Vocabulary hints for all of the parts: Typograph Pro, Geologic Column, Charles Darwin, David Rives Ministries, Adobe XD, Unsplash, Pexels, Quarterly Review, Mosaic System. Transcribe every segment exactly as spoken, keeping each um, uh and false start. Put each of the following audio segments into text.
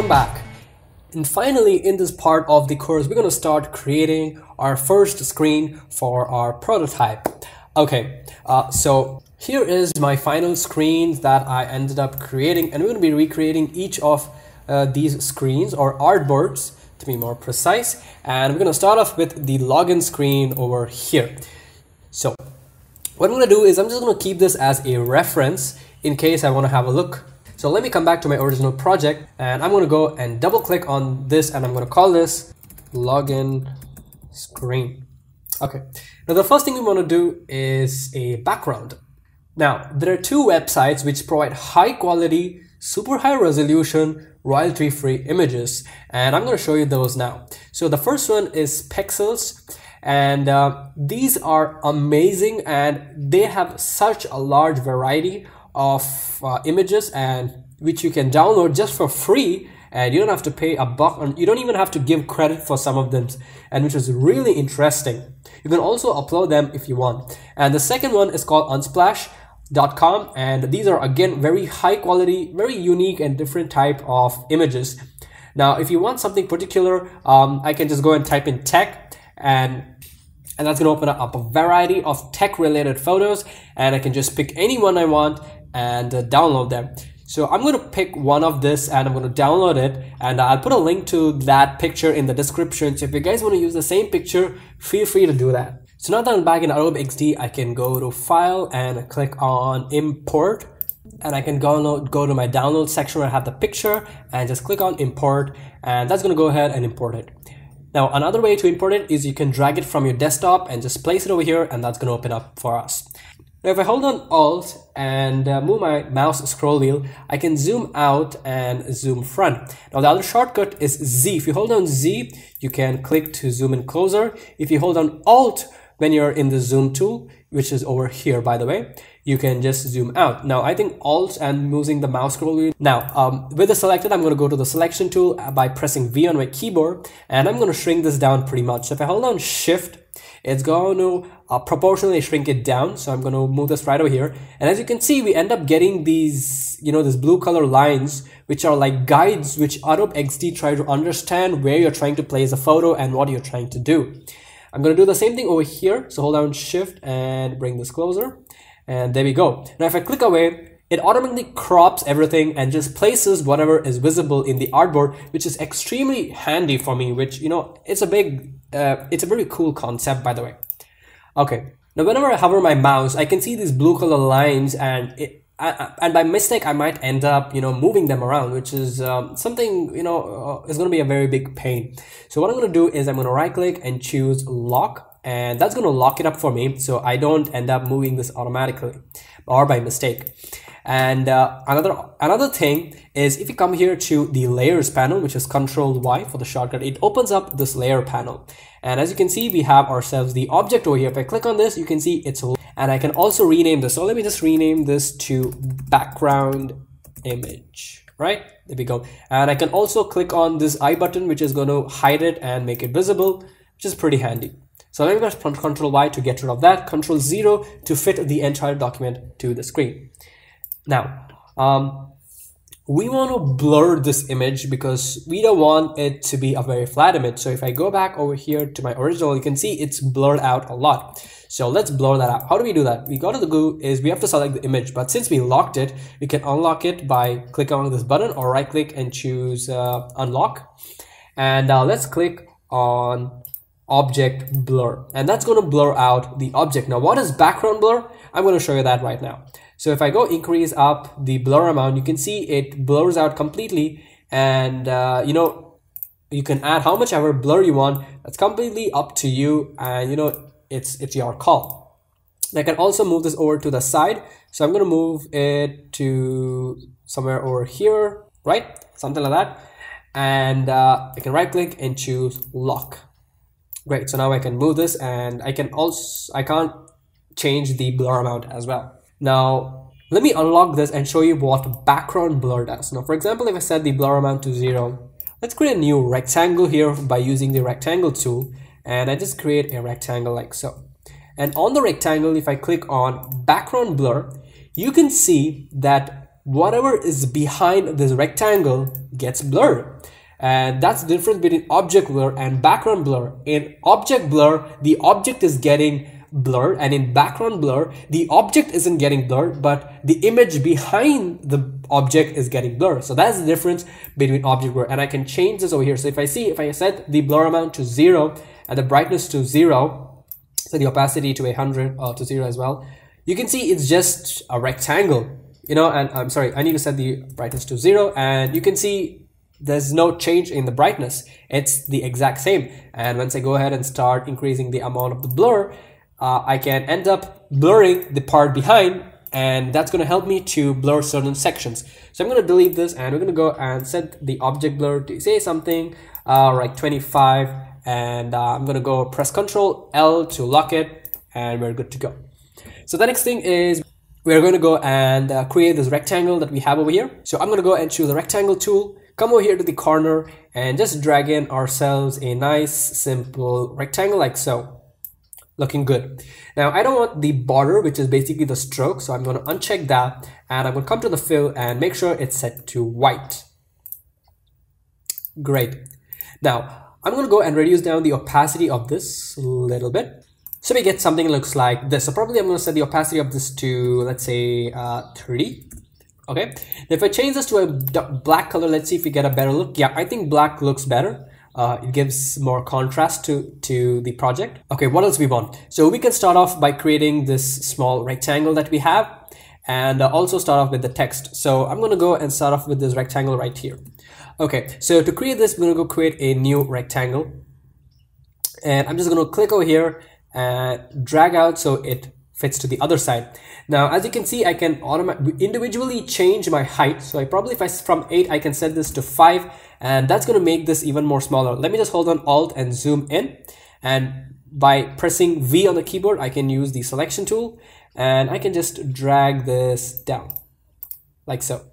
welcome back. And finally, in this part of the course, we're going to start creating our first screen for our prototype. Okay, uh, so here is my final screen that I ended up creating, and we're going to be recreating each of uh, these screens, or artboards to be more precise. And we're going to start off with the login screen over here. So what I'm going to do is I'm just going to keep this as a reference in case I want to have a look. So let me come back to my original project, and I'm going to go and double click on this, and I'm going to call this login screen. Okay, now the first thing we want to do is a background. Now, there are two websites which provide high quality, super high resolution, royalty free images, and I'm going to show you those now. So the first one is Pexels, and uh, these are amazing, and they have such a large variety of uh, images, and which you can download just for free, and you don't have to pay a buck, and you don't even have to give credit for some of them, and which is really interesting. You can also upload them if you want. And the second one is called unsplash dot com, and these are again very high quality, very unique and different type of images. Now if you want something particular, um, I can just go and type in tech, and and that's going to open up a variety of tech related photos, and I can just pick any one I want and uh, download them. So I'm going to pick one of this, and I'm going to download it, and I'll put a link to that picture in the description. So if you guys want to use the same picture, feel free to do that. So now that I'm back in Adobe X D, I can go to File and click on Import, and I can go, go to my download section where I have the picture and just click on Import, and that's going to go ahead and import it. Now, another way to import it is you can drag it from your desktop and just place it over here, and that's going to open up for us. Now, if I hold on Alt and uh, move my mouse scroll wheel, I can zoom out and zoom front. Now, the other shortcut is Z. If you hold on Z, you can click to zoom in closer. If you hold on Alt when you're in the zoom tool, which is over here, by the way, you can just zoom out. Now, I think Alt and using the mouse scroll wheel. Now, um, with the selected, I'm going to go to the selection tool by pressing V on my keyboard, and I'm going to shrink this down pretty much. So if I hold on Shift, it's going to uh, proportionally shrink it down. So I'm going to move this right over here. And as you can see, we end up getting these, you know, these blue color lines, which are like guides, which Adobe X D try to understand where you're trying to place a photo and what you're trying to do. I'm going to do the same thing over here. So hold down Shift and bring this closer. And there we go. Now, if I click away, it automatically crops everything and just places whatever is visible in the artboard, which is extremely handy for me, which, you know, it's a big, uh, it's a very cool concept, by the way. Okay. Now, whenever I hover my mouse, I can see these blue color lines, and it, I, I, and by mistake, I might end up, you know, moving them around, which is um, something, you know, uh, is going to be a very big pain. So what I'm going to do is I'm going to right click and choose lock. And that's going to lock it up for me, so I don't end up moving this automatically or by mistake. And uh, another another thing is, if you come here to the layers panel, which is control Y for the shortcut, it opens up this layer panel. And as you can see, we have ourselves the object over here. If I click on this, you can see it's, and I can also rename this. So let me just rename this to background image. Right, there we go. And I can also click on this I button, which is going to hide it and make it visible, which is pretty handy. So let me press control Y to get rid of that, control zero to fit the entire document to the screen. Now, um, we want to blur this image because we don't want it to be a very flat image. So if I go back over here to my original, you can see it's blurred out a lot. So let's blur that out. How do we do that? We go to the G U I, is we have to select the image, but since we locked it, we can unlock it by clicking on this button or right click and choose uh, unlock. And uh, let's click on object blur, and that's going to blur out the object. Now, what is background blur? I'm going to show you that right now. So if I go increase up the blur amount, you can see it blurs out completely, and uh, you know, you can add how much ever blur you want. That's completely up to you, and you know, it's it's your call. And I can also move this over to the side, so I'm going to move it to somewhere over here, right, something like that. And uh, I can right click and choose lock. Great, so now I can move this, and I can also, I can't change the blur amount as well. Now, let me unlock this and show you what background blur does. Now, for example, if I set the blur amount to zero, let's create a new rectangle here by using the rectangle tool. And I just create a rectangle like so. And on the rectangle, if I click on background blur, you can see that whatever is behind this rectangle, gets blurry. And that's the difference between object blur and background blur. In object blur, the object is getting blurred, and in background blur, the object isn't getting blurred, but the image behind the object is getting blurred. So that's the difference between object blur. And I can change this over here. So if I see, if I set the blur amount to zero and the brightness to zero, so the opacity to one hundred or to zero as well, you can see it's just a rectangle, you know, and I'm sorry, I need to set the brightness to zero, and you can see there's no change in the brightness. It's the exact same. And once I go ahead and start increasing the amount of the blur, uh, I can end up blurring the part behind, and that's going to help me to blur certain sections. So I'm going to delete this, and we're going to go and set the object blur to say something uh, like twenty-five, and uh, I'm going to go press control L to lock it, and we're good to go. So the next thing is we're going to go and uh, create this rectangle that we have over here. So I'm going to go and choose the rectangle tool, come over here to the corner, and just drag in ourselves a nice simple rectangle like so, looking good. Now I don't want the border, which is basically the stroke, so I'm going to uncheck that, and I'm going to come to the fill and make sure it's set to white. Great. Now I'm going to go and reduce down the opacity of this a little bit, so we get something that looks like this. So probably I'm going to set the opacity of this to, let's say, uh, thirty. Okay, if I change this to a black color, let's see if we get a better look. Yeah, I think black looks better. Uh, it gives more contrast to, to the project. Okay, what else we want? So we can start off by creating this small rectangle that we have, and uh, also start off with the text. So I'm going to go and start off with this rectangle right here. Okay, so to create this, we're going to go create a new rectangle. And I'm just going to click over here and drag out so it fits to the other side. Now, as you can see, I can automatically individually change my height. So I probably, if I from eight, I can set this to five, and that's going to make this even more smaller. Let me just hold on Alt and zoom in, and by pressing V on the keyboard, I can use the selection tool, and I can just drag this down like so.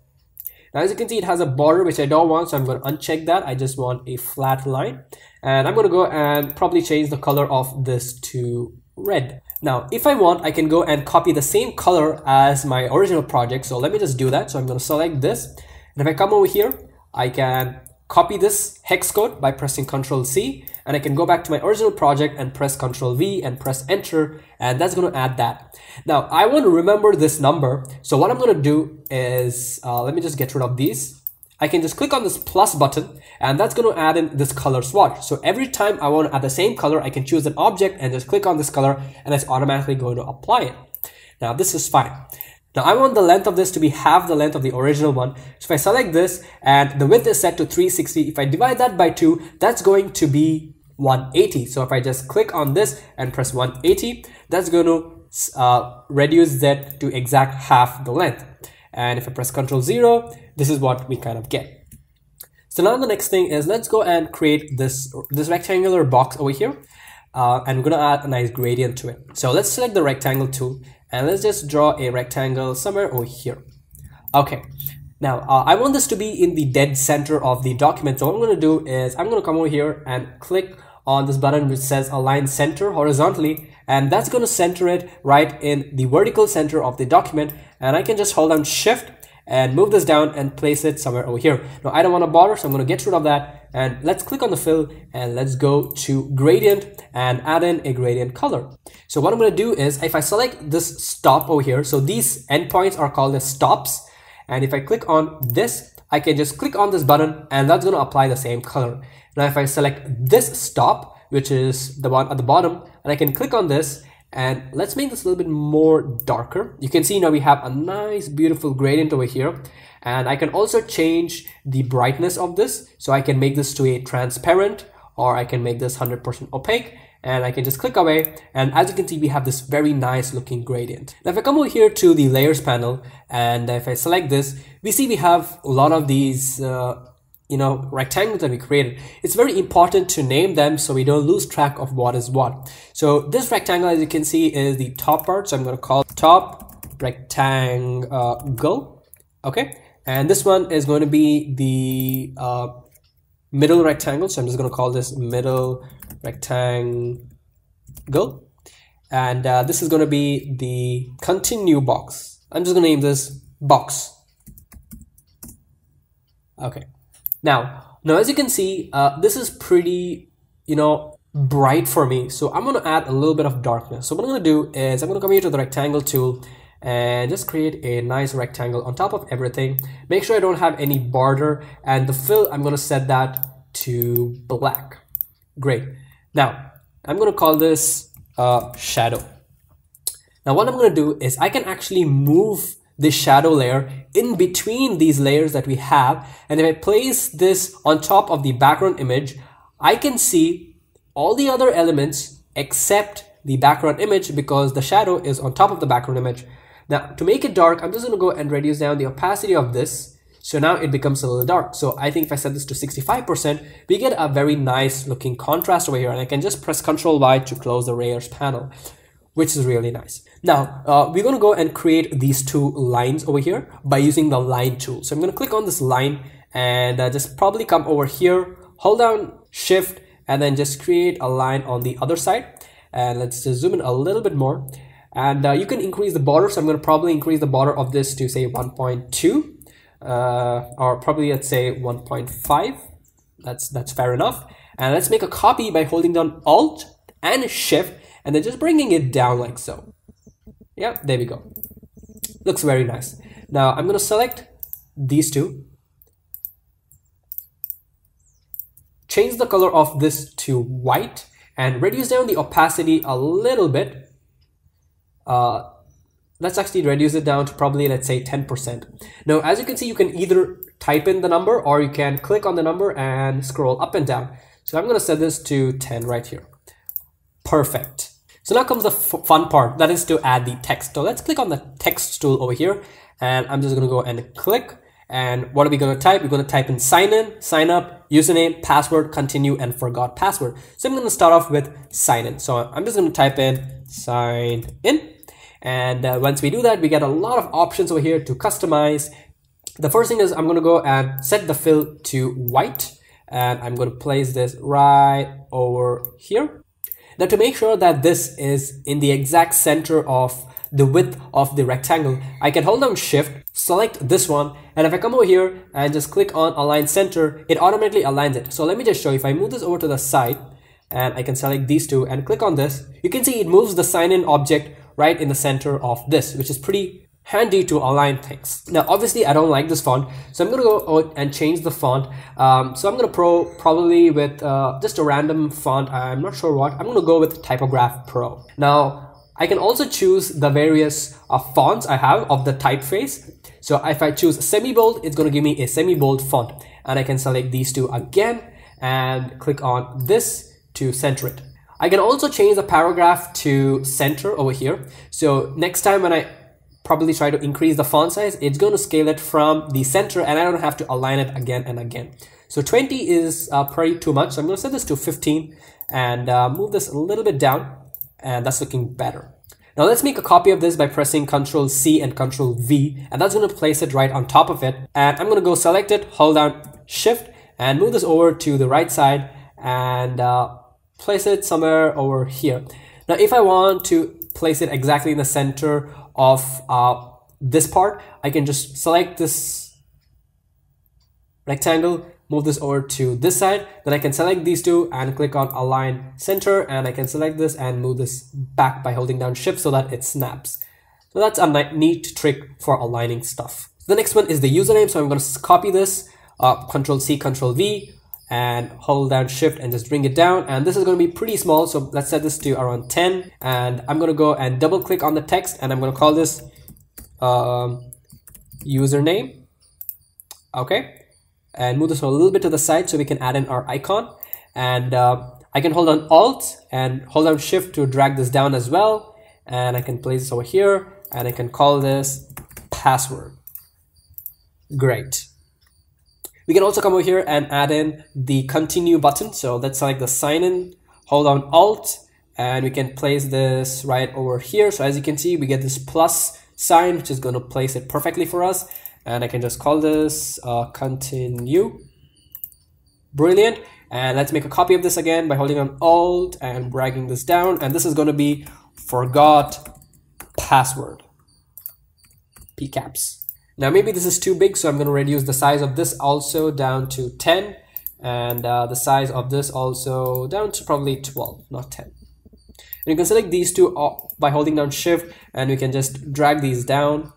Now, as you can see, it has a border, which I don't want, so I'm going to uncheck that. I just want a flat line, and I'm going to go and probably change the color of this to red. Now, if I want, I can go and copy the same color as my original project. So let me just do that. So I'm going to select this. And if I come over here, I can copy this hex code by pressing control C, and I can go back to my original project and press control V and press enter. And that's going to add that. Now, I want to remember this number. So what I'm going to do is, uh, let me just get rid of these. I can just click on this plus button, and that's going to add in this color swatch. So every time I want to add the same color, I can choose an object and just click on this color, and it's automatically going to apply it. Now this is fine. Now I want the length of this to be half the length of the original one. So if I select this and the width is set to three sixty, if I divide that by two, that's going to be one eighty. So if I just click on this and press one eighty, that's going to uh, reduce that to exact half the length. And if I press control zero, this is what we kind of get. So now the next thing is, let's go and create this, this rectangular box over here. Uh, and we're going to add a nice gradient to it. So let's select the rectangle tool, and let's just draw a rectangle somewhere over here. Okay. Now, uh, I want this to be in the dead center of the document. So what I'm going to do is, I'm going to come over here and click on this button which says align center horizontally, and that's going to center it right in the vertical center of the document. And I can just hold down shift and move this down and place it somewhere over here. Now I don't want a border, so I'm going to get rid of that, and let's click on the fill and let's go to gradient and add in a gradient color. So what I'm going to do is, if I select this stop over here, so these endpoints are called as stops, and if I click on this, I can just click on this button, and that's going to apply the same color. Now if I select this stop, which is the one at the bottom, and I can click on this, and let's make this a little bit more darker. You can see now we have a nice beautiful gradient over here, and I can also change the brightness of this. So I can make this to a transparent, or I can make this one hundred percent opaque, and I can just click away, and as you can see, we have this very nice looking gradient. Now if I come over here to the layers panel, and if I select this, we see we have a lot of these uh, you know, rectangles that we created. It's very important to name them so we don't lose track of what is what. So this rectangle, as you can see, is the top part. So I'm going to call top rectangle. Okay. And this one is going to be the uh, middle rectangle. So I'm just going to call this middle rectangle. And uh, this is going to be the continue box. I'm just going to name this box. Okay. Now, now as you can see, uh, this is pretty, you know, bright for me. So I'm gonna add a little bit of darkness. So what I'm gonna do is I'm gonna come here to the rectangle tool and just create a nice rectangle on top of everything. Make sure I don't have any border, and the fill, I'm gonna set that to black. Great. Now I'm gonna call this uh, shadow. Now what I'm gonna do is I can actually move this shadow layer in between these layers that we have, and if I place this on top of the background image, I can see all the other elements except the background image because the shadow is on top of the background image. Now to make it dark, I'm just gonna go and reduce down the opacity of this, so now it becomes a little dark. So I think if I set this to sixty-five percent, we get a very nice looking contrast over here, and I can just press control Y to close the layers panel, which is really nice. Now, uh, we're gonna go and create these two lines over here by using the line tool. So I'm gonna click on this line and uh, just probably come over here, hold down shift, and then just create a line on the other side. And let's just zoom in a little bit more. And uh, you can increase the border. So I'm gonna probably increase the border of this to say one point two, uh, or probably let's say one point five. That's, that's fair enough. And let's make a copy by holding down Alt and Shift, and then just bringing it down like so. Yeah, there we go. Looks very nice. Now I'm gonna select these two. Change the color of this to white and reduce down the opacity a little bit. Uh, let's actually reduce it down to probably, let's say ten percent. Now, as you can see, you can either type in the number or you can click on the number and scroll up and down. So I'm gonna set this to ten right here. Perfect. So now comes the fun part, that is to add the text. So let's click on the text tool over here, and I'm just gonna go and click, and what are we gonna type? We're gonna type in sign in, sign up, username, password, continue, and forgot password. So I'm gonna start off with sign in. So I'm just gonna type in sign in, and uh, once we do that, we get a lot of options over here to customize. The first thing is I'm gonna go and set the fill to white, and I'm gonna place this right over here. Now to make sure that this is in the exact center of the width of the rectangle, I can hold down shift, select this one, and if I come over here and just click on align center, it automatically aligns it. So let me just show you, if I move this over to the side and I can select these two and click on this, you can see it moves the sign in object right in the center of this, which is pretty handy to align things. Now obviously I don't like this font, so I'm gonna go and change the font. Um, so I'm gonna pro probably with uh, just a random font, I'm not sure what, I'm gonna go with Typograph Pro. Now I can also choose the various uh, fonts I have of the typeface. So if I choose semi-bold, it's gonna give me a semi-bold font, and I can select these two again and click on this to center it. I can also change the paragraph to center over here, so next time when I probably try to increase the font size, it's going to scale it from the center and I don't have to align it again and again. So twenty is uh, pretty too much, so I'm going to set this to fifteen and uh, move this a little bit down, and that's looking better. Now let's make a copy of this by pressing control C and control V, and that's going to place it right on top of it, and I'm going to go select it, hold down shift, and move this over to the right side and uh, place it somewhere over here. Now if I want to place it exactly in the center of uh, this part, I can just select this rectangle, move this over to this side, then I can select these two and click on align center, and I can select this and move this back by holding down shift so that it snaps. So that's a neat trick for aligning stuff. The next one is the username, so I'm going to copy this, uh, control C, control V, and hold down shift and just bring it down, and this is going to be pretty small, so let's set this to around ten, and I'm going to go and double click on the text, and I'm going to call this um, username, okay, and move this a little bit to the side so we can add in our icon, and uh, I can hold on Alt and hold down shift to drag this down as well, and I can place this over here, and I can call this password. Great. We can also come over here and add in the continue button. So let's select the sign in, hold down Alt, and we can place this right over here. So as you can see, we get this plus sign, which is going to place it perfectly for us. And I can just call this uh, continue. Brilliant. And let's make a copy of this again by holding on Alt and dragging this down. And this is going to be forgot password. P caps. Now maybe this is too big, so I'm going to reduce the size of this also down to ten, and uh, the size of this also down to probably twelve, not ten. And you can select these two by holding down shift, and you can just drag these down,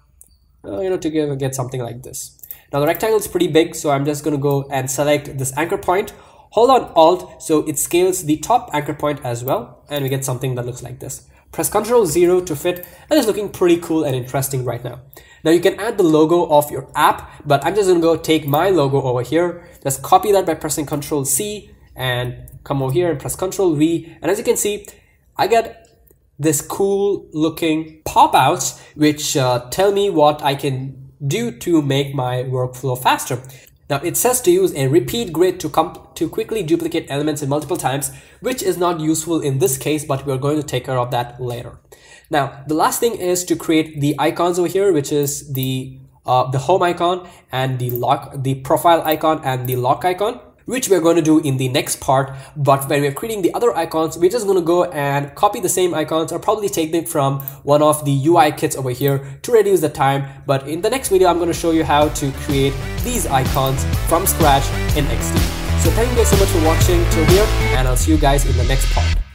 uh, you know, to give, get something like this. Now the rectangle is pretty big, so I'm just going to go and select this anchor point, hold on alt so it scales the top anchor point as well, and we get something that looks like this. Press control zero to fit, and it's looking pretty cool and interesting right now. Now you can add the logo of your app, but I'm just going to go take my logo over here, just copy that by pressing control C, and come over here and press control V, and as you can see, I get this cool looking pop-outs which uh, tell me what I can do to make my workflow faster. Now it says to use a repeat grid to comp to quickly duplicate elements in multiple times, which is not useful in this case, but we're going to take care of that later. Now the last thing is to create the icons over here, which is the uh, the home icon and the lock, the profile icon and the lock icon, which we're going to do in the next part. But when we're creating the other icons, we're just going to go and copy the same icons, or probably take them from one of the U I kits over here to reduce the time. But in the next video, I'm going to show you how to create these icons from scratch in X D. So thank you guys so much for watching till here, and I'll see you guys in the next part.